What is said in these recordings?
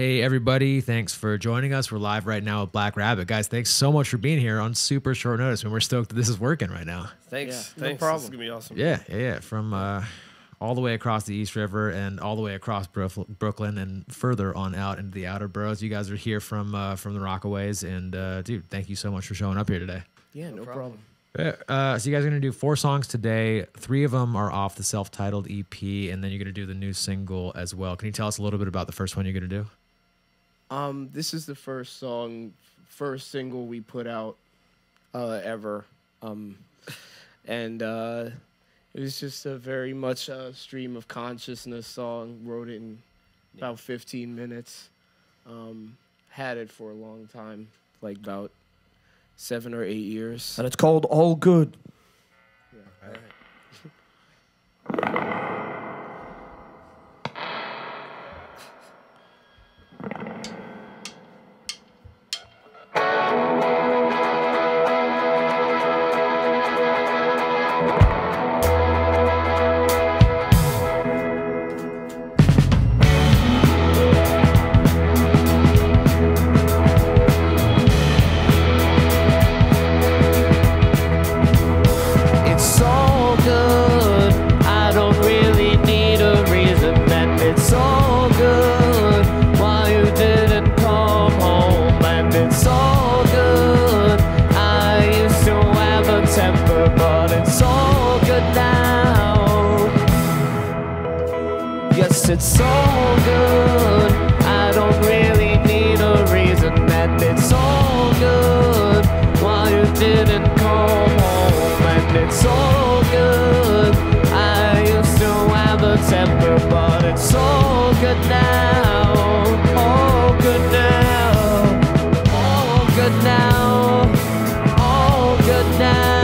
Hey, everybody. Thanks for joining us. We're live right now with Blac Rabbit. Guys, thanks so much for being here on super short notice. We're stoked that this is working right now. Thanks. Yeah, thanks. No problem. This is going to be awesome. Yeah. From all the way across the East River and all the way across Brooklyn and further on out into the outer boroughs. You guys are here from the Rockaways. And, dude, thank you so much for showing up here today. Yeah, no problem. So you guys are going to do 4 songs today. 3 of them are off the self-titled EP, and then you're going to do the new single as well. Can you tell us a little bit about the first one you're going to do? This is the first song, first single we put out ever. It was just a very much a stream of consciousness song. Wrote it in about 15 minutes. Had it for a long time, like about 7 or 8 years. And it's called All Good. Yeah. All right. It's all good, I don't really need a reason, and it's all good, why you didn't come home, and it's all good, I used to have a temper, but it's all good now, all good now, all good now, all good now.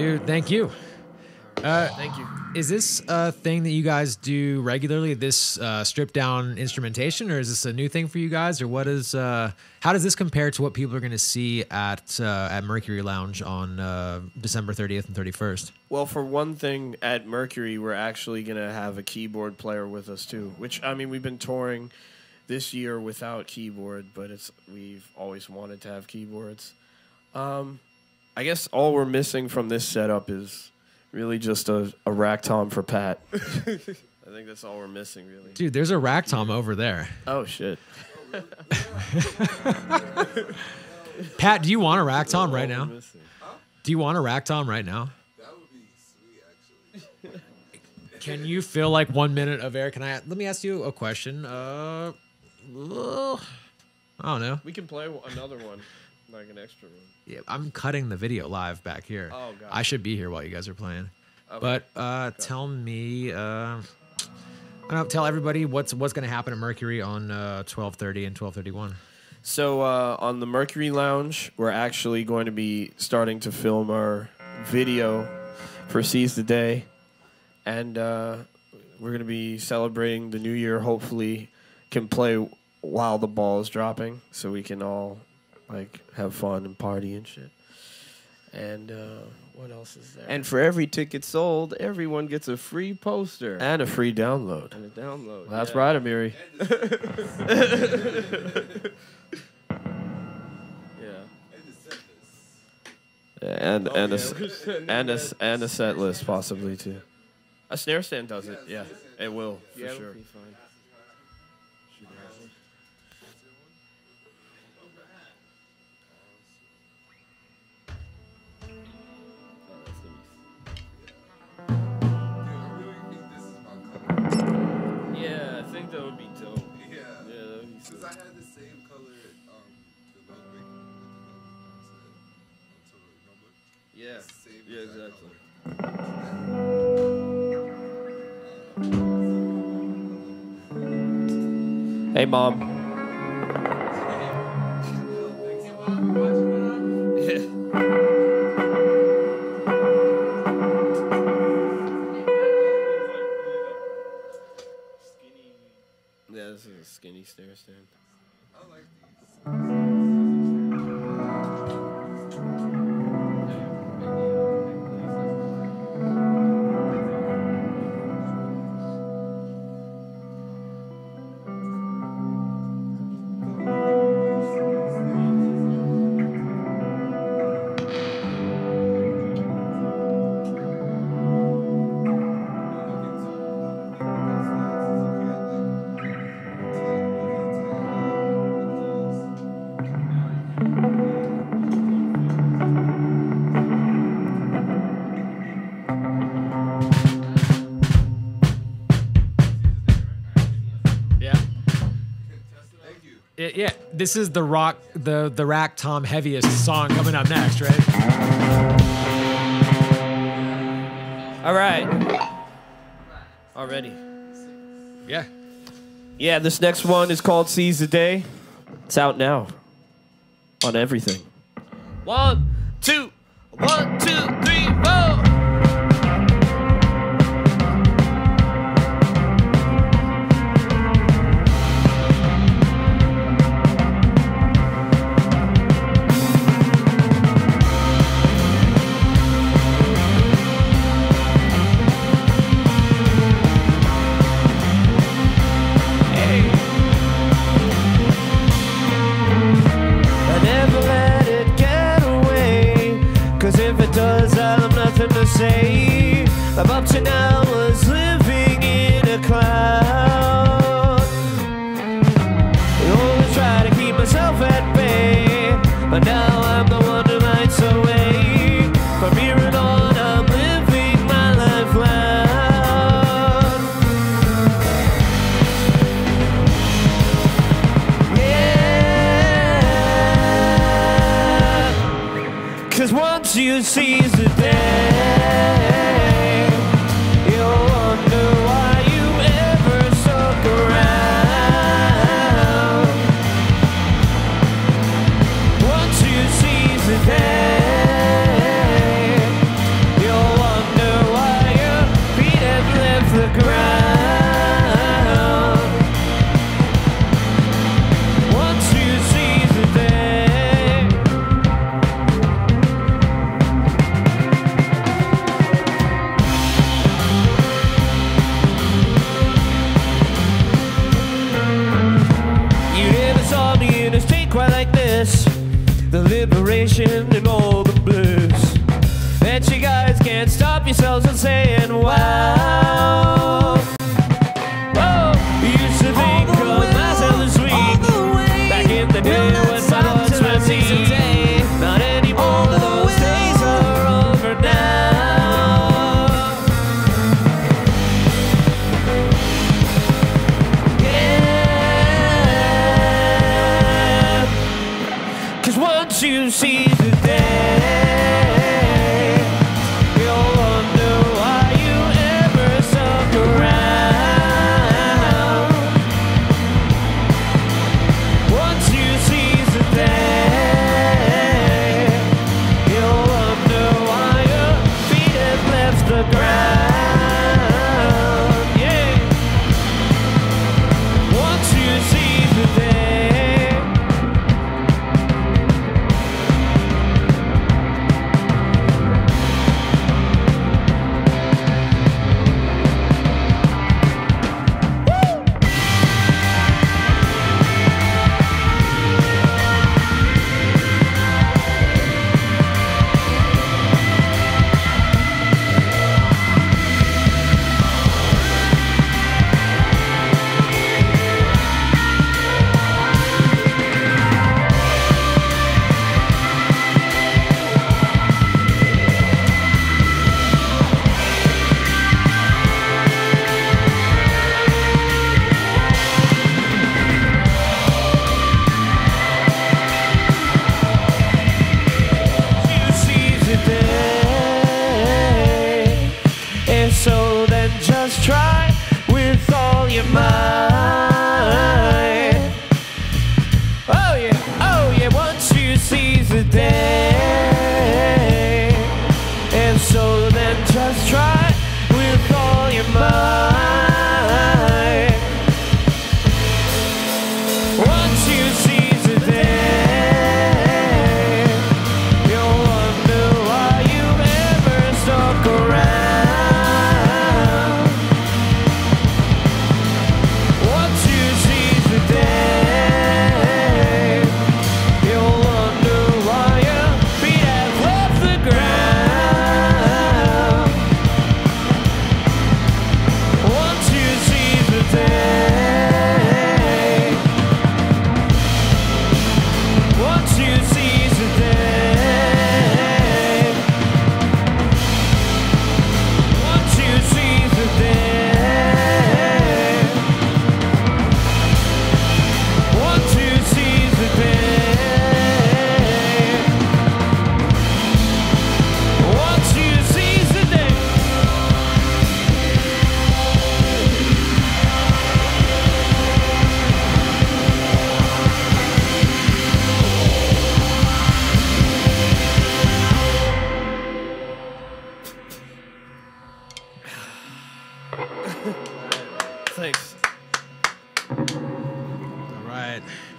Dude, thank you. Thank you. Is this a thing that you guys do regularly, this stripped down instrumentation, or is this a new thing for you guys, or what is, how does this compare to what people are going to see at Mercury Lounge on December 30th and 31st? Well, for one thing, at Mercury, we're actually going to have a keyboard player with us too, which, I mean, we've been touring this year without keyboard, but it's, we've always wanted to have keyboards. I guess all we're missing from this setup is really just a rack tom for Pat. I think that's all we're missing, really. Dude, there's a rack tom over there. Oh, shit. Pat, do you want a rack tom right now? Huh? Do you want a rack tom right now? That would be sweet, actually. Can you fill like 1 minute of air? Can I? Let me ask you a question. I don't know. We can play another one. Like an extra one. Yeah, I'm cutting the video live back here. Oh, God. I should be here while you guys are playing. Okay. But tell me, I don't know, tell everybody what's going to happen at Mercury on 12:30 and 12:31. So on the Mercury Lounge, we're actually going to be starting to film our video for Seize the Day. And we're going to be celebrating the new year. Hopefully can play while the ball is dropping so we can all like have fun and party and shit. And what else is there? And for every ticket sold, everyone gets a free poster and a free download. And a download. Well, that's right, Amiri. Yeah. And a set list possibly too. A snare stand does it. Yeah, it will for sure. It'll be fine. That would be dope. Yeah. Yeah, because I had the same color the Ludwig yeah. Same yeah, exactly. Color. Hey, Mom. Yeah. This is a skinny stair stand. I like yeah, this is the rock, the rack tom heaviest song coming up next, right? All right. Already. Yeah. Yeah, this next one is called Seize the Day. It's out now on everything. 1, 2, 1, 2, 3, 4. Up to now I was living in a cloud. I always try to keep myself at bay, but now I'm the one who lights away. From here on I'm living my life loud. Yeah, 'cause once you seize the day, the liberation and all the blues. Bet you guys can't stop yourselves from saying wow. Oh, used to think of myself this week, back in the day when my thoughts were seize. Not anymore, those days are over now. Yeah, 'cause once you seize the day,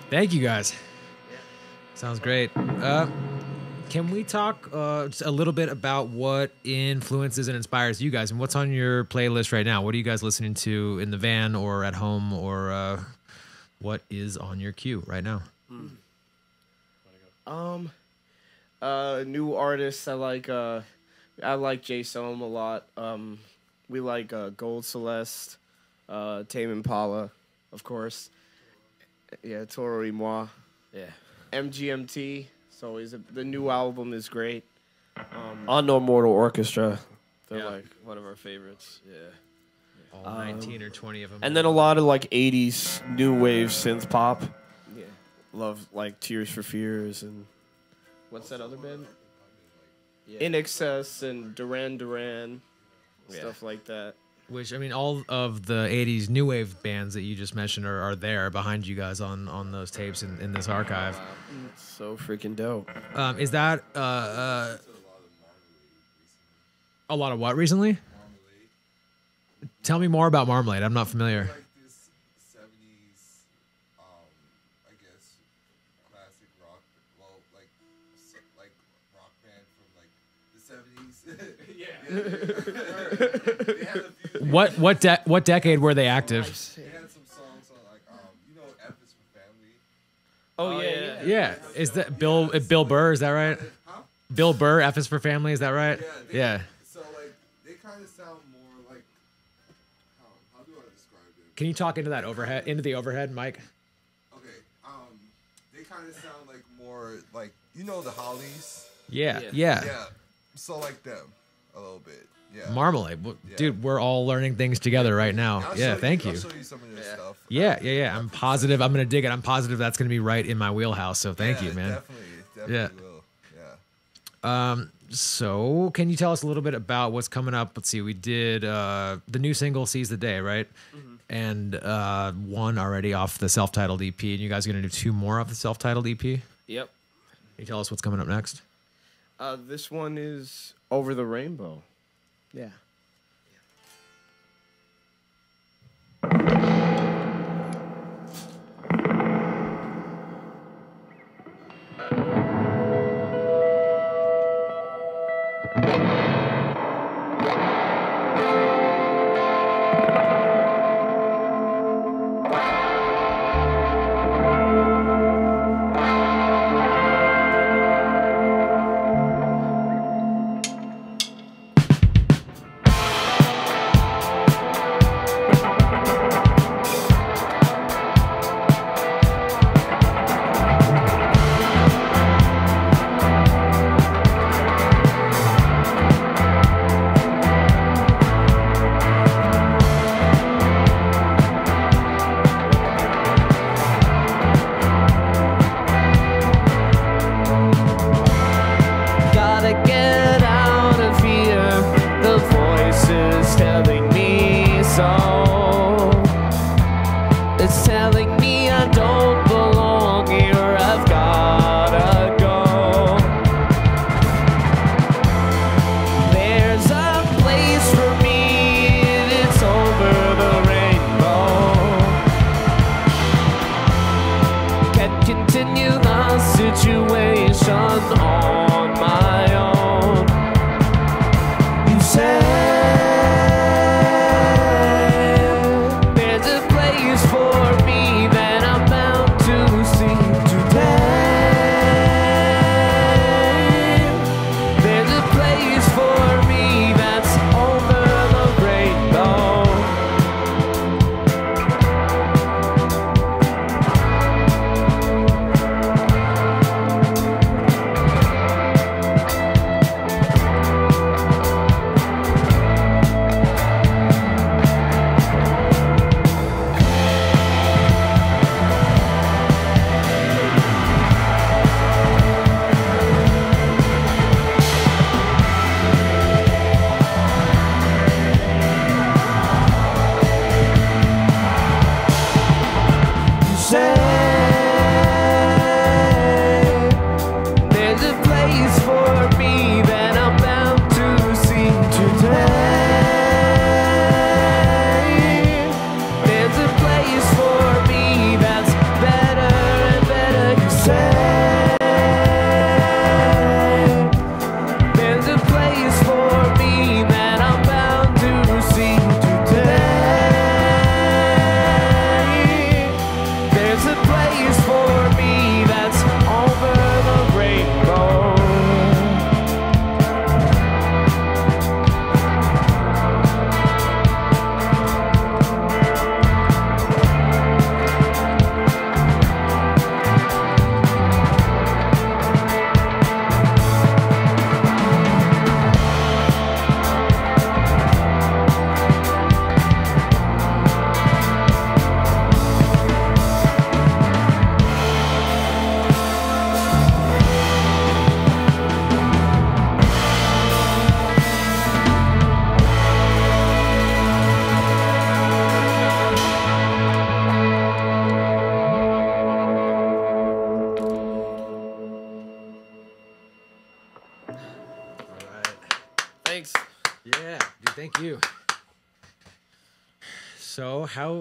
thank you guys. Sounds great. Can we talk just a little bit about what influences and inspires you guys and what's on your playlist right now? What are you guys listening to in the van or at home, or what is on your queue right now? New artists, I like Jay Soem a lot. We like Gold Celeste, Tame Impala, of course. Yeah, Toro Emois. Yeah. MGMT. So the new album is great. I know Mortal Orchestra. They're like one of our favorites. Yeah. All 19 or 20 of them. And then a lot of like 80s new wave synth pop. Yeah. Love like Tears for Fears and what's that other band? Yeah. In Excess and Duran Duran. Yeah. Stuff like that. Which, I mean, all of the 80s new wave bands that you just mentioned are there behind you guys on those tapes in this archive. It's so freaking dope. Is that a lot of what recently? Marmalade. Tell me more about Marmalade. I'm not familiar. Like this 70s, I guess, classic rock, well, like rock band from like the 70s. Yeah. They had a few. What decade were they active? They had some songs on like F is for Family. Oh yeah, Yeah. Is that Bill Burr? Is that right? Huh? Bill Burr, F is for Family. Is that right? Yeah. So like they kind of sound more like how do I describe it? Can you talk into that overhead, into the overhead mic? Okay. They kind of sound like more like, you know, the Hollies. Yeah. So like them a little bit. Yeah. Marmalade, dude, we're all learning things together right now. Thank you. I'll show you some of your stuff. Yeah. I'm positive. I'm gonna dig it. I'm positive that's gonna be right in my wheelhouse. So thank you, man. Definitely will. Yeah. So can you tell us a little bit about what's coming up? Let's see. We did the new single "Seize the Day," right? Mm-hmm. And one already off the self-titled EP, and you guys are gonna do two more off the self-titled EP. Yep. Can you tell us what's coming up next? This one is "Over the Rainbow." Yeah.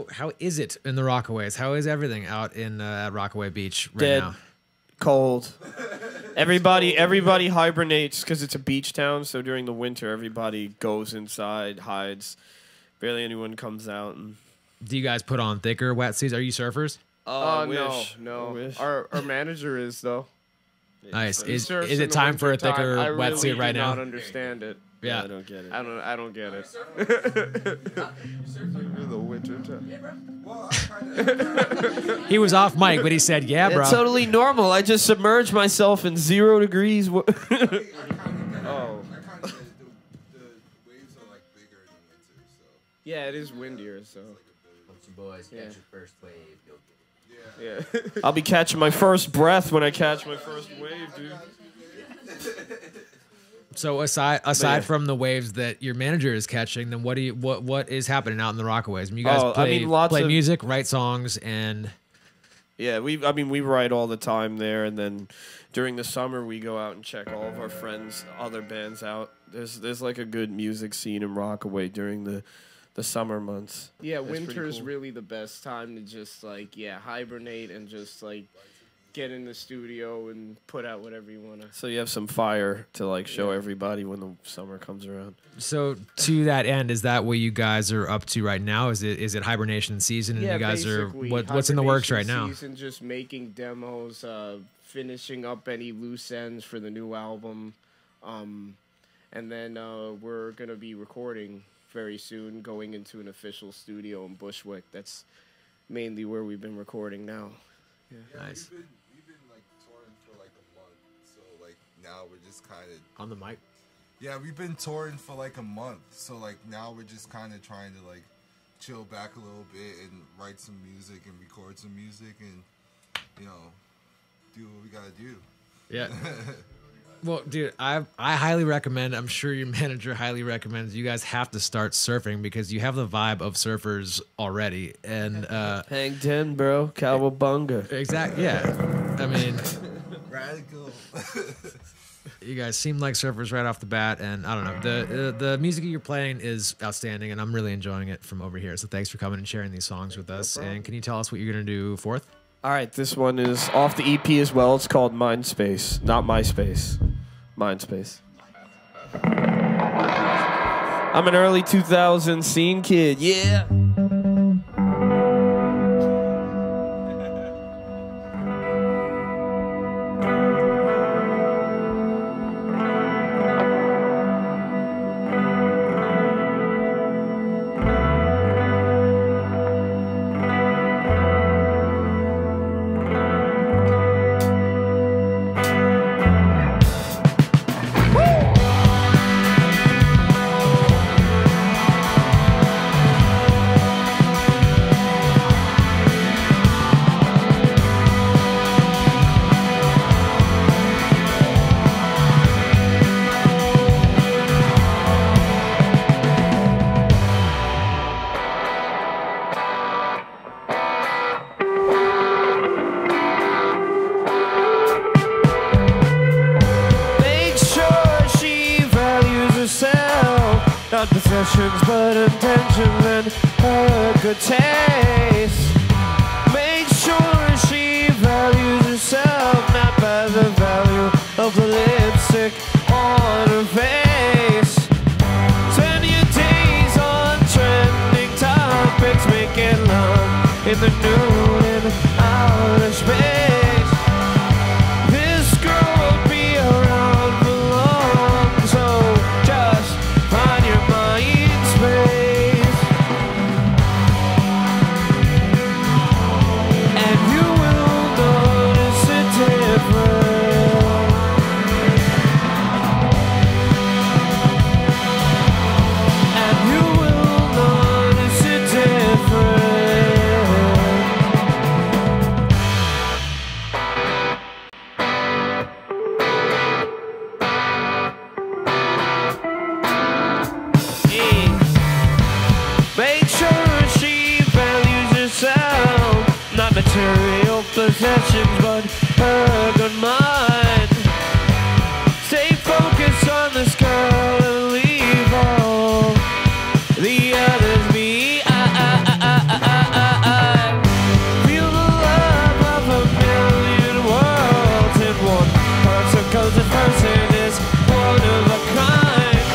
How is it in the Rockaways? How is everything out in Rockaway Beach right now? Cold. Everybody hibernates because it's a beach town. So during the winter, everybody goes inside, hides. Barely anyone comes out. And do you guys put on thicker wetsuits? Are you surfers? No. Our manager is though. Nice. Is it time for a thicker wetsuit right now? I don't understand it. Yeah. I don't get it. I don't get it. The winter time. He was off mic, but he said, "Yeah, bro." It's totally normal. I just submerged myself in 0 degrees. Oh. I kind of get the waves are like bigger in the winter, so. Yeah, it is windier, so. Once you boys catch your first wave, you'll get it. Yeah. I'll be catching my first breath when I catch my first wave, dude. So aside from the waves that your manager is catching, then what is happening out in the Rockaways? I mean, you guys play music, write songs, and yeah, we write all the time there, and then during the summer we go out and check all of our friends' other bands out. There's like a good music scene in Rockaway during the summer months. Yeah, winter is really the best time to just like hibernate and just like get in the studio and put out whatever you want to. So you have some fire to like show everybody when the summer comes around. So to that end, is that what you guys are up to right now? Is it hibernation season? And you guys are what's in the works right now? Season, just making demos, finishing up any loose ends for the new album, and then we're gonna be recording very soon, going into an official studio in Bushwick. That's mainly where we've been recording now. Yeah, nice. We've been like touring for like a month, so like now we're just kind of on the mic. Yeah, we've been touring for like a month, so like now we're just kind of trying to like chill back a little bit and write some music and record some music and, you know, do what we gotta do. Yeah. Well, dude, I highly recommend, I'm sure your manager highly recommends, you guys have to start surfing because you have the vibe of surfers already. And hang 10, bro. Cowabunga. Exactly, yeah. I mean, radical. You guys seem like surfers right off the bat, and I don't know, the music you're playing is outstanding, and I'm really enjoying it from over here. So thanks for coming and sharing these songs with us. No problem. And can you tell us what you're going to do forth? All right, this one is off the EP as well. It's called Mindspace, not MySpace. Mindspace. I'm an early 2000s scene kid, yeah. But attention and her good taste. Make sure she values herself, not by the value of the lipstick on her face. Spend your days on trending topics, making love in the nude and outer space. This girl won't be around for long, so just find your mind. Possessions, but her good mind. Stay focused on this girl and leave all the others be. Feel the love of a million worlds in one person, 'cause the person is one of a kind.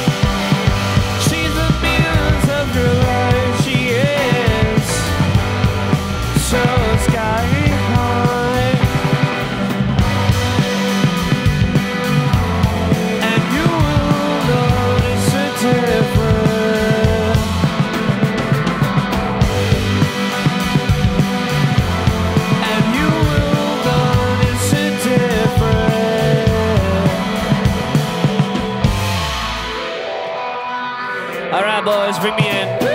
She's the muse of your life, she is. So sky All right, boys, bring me in. Hey!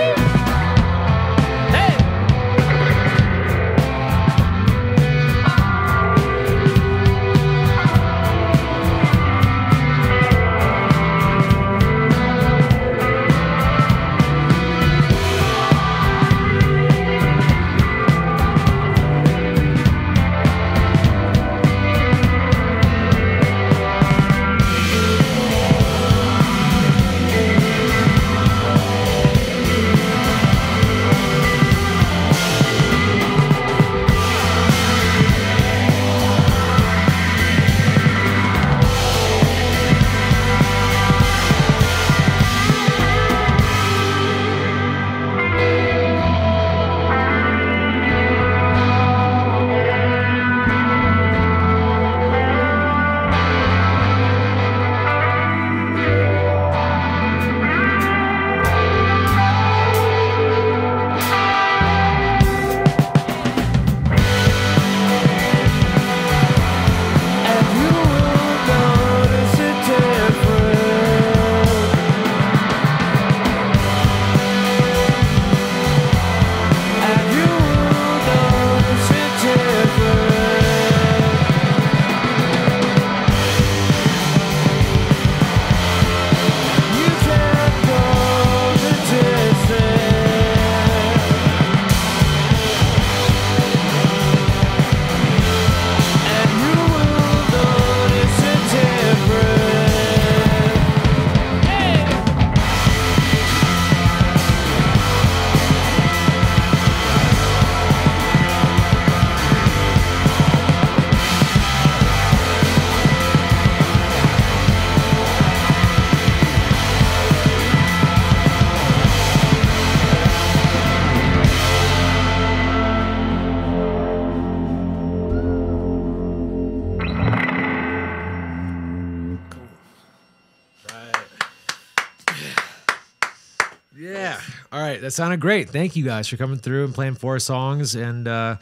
That sounded great. Thank you guys for coming through and playing four songs. And I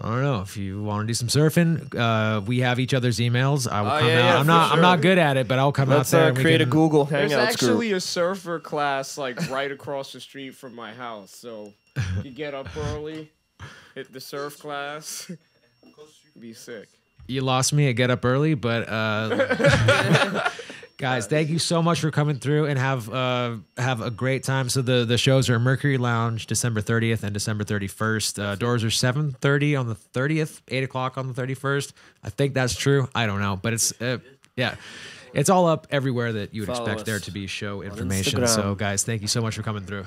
don't know if you want to do some surfing. We have each other's emails. I will come out. Yeah, I'm not good at it, but I'll come out there. Let's create a Google Hangouts group. There's actually a surfer class like right across the street from my house. So you get up early, hit the surf class, be sick. You lost me at get up early, but guys, thank you so much for coming through and have a great time. So the shows are Mercury Lounge, December 30th and December 31st. Doors are 7:30 on the 30th, 8 o'clock on the 31st. I think that's true. I don't know. But it's, yeah, it's all up everywhere that you would expect there to be show information. So, guys, thank you so much for coming through.